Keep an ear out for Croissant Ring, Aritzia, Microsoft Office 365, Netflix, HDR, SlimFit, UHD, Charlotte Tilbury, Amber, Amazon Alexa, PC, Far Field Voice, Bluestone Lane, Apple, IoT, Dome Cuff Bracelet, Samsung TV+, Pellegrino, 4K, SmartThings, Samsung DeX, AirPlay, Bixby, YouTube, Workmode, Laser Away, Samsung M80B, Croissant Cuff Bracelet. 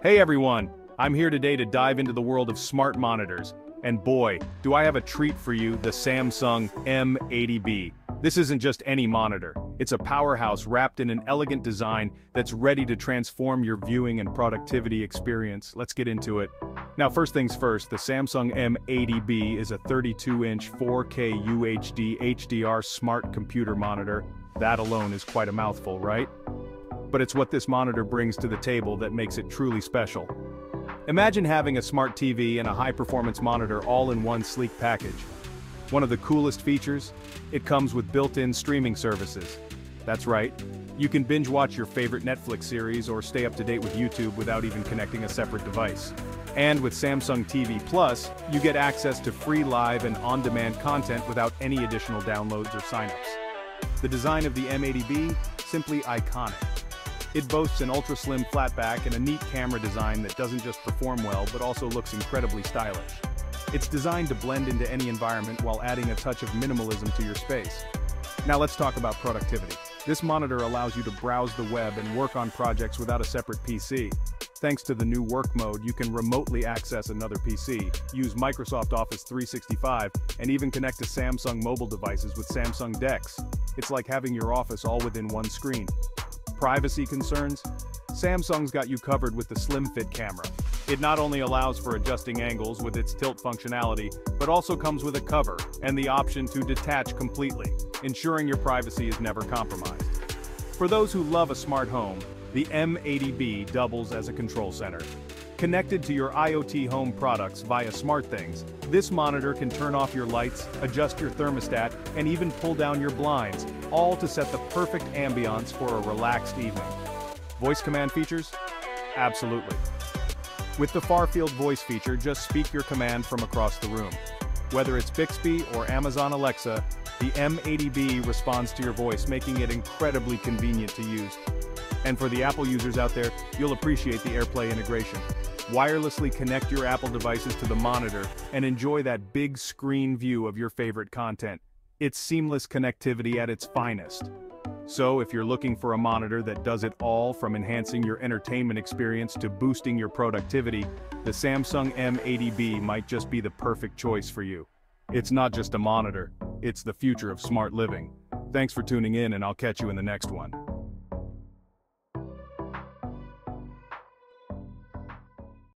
Hey everyone, I'm here today to dive into the world of smart monitors, and boy, do I have a treat for you, the Samsung M80B. This isn't just any monitor, it's a powerhouse wrapped in an elegant design that's ready to transform your viewing and productivity experience. Let's get into it. Now first things first, the Samsung M80B is a 32-inch 4K UHD HDR smart computer monitor. That alone is quite a mouthful, right? But it's what this monitor brings to the table that makes it truly special. Imagine having a smart TV and a high-performance monitor all in one sleek package. One of the coolest features? It comes with built-in streaming services. That's right, you can binge watch your favorite Netflix series or stay up to date with YouTube without even connecting a separate device. And with Samsung TV+, you get access to free live and on-demand content without any additional downloads or signups. The design of the M80B? Simply iconic. It boasts an ultra-slim flatback and a neat camera design that doesn't just perform well but also looks incredibly stylish. It's designed to blend into any environment while adding a touch of minimalism to your space. Now let's talk about productivity. This monitor allows you to browse the web and work on projects without a separate PC. Thanks to the new work mode, you can remotely access another PC, use Microsoft Office 365, and even connect to Samsung mobile devices with Samsung DeX. It's like having your office all within one screen. Privacy concerns? Samsung's got you covered with the slim fit camera. It not only allows for adjusting angles with its tilt functionality, but also comes with a cover and the option to detach completely, ensuring your privacy is never compromised. For those who love a smart home, the M80B doubles as a control center. Connected to your IoT home products via SmartThings, this monitor can turn off your lights, adjust your thermostat, and even pull down your blinds, all to set the perfect ambiance for a relaxed evening. Voice command features? Absolutely. With the far-field voice feature, just speak your command from across the room. Whether it's Bixby or Amazon Alexa, the M80B responds to your voice, making it incredibly convenient to use. And for the Apple users out there, you'll appreciate the AirPlay integration. Wirelessly connect your Apple devices to the monitor and enjoy that big screen view of your favorite content. It's seamless connectivity at its finest. So if you're looking for a monitor that does it all, from enhancing your entertainment experience to boosting your productivity, the Samsung M80B might just be the perfect choice for you. It's not just a monitor, it's the future of smart living. Thanks for tuning in, and I'll catch you in the next one.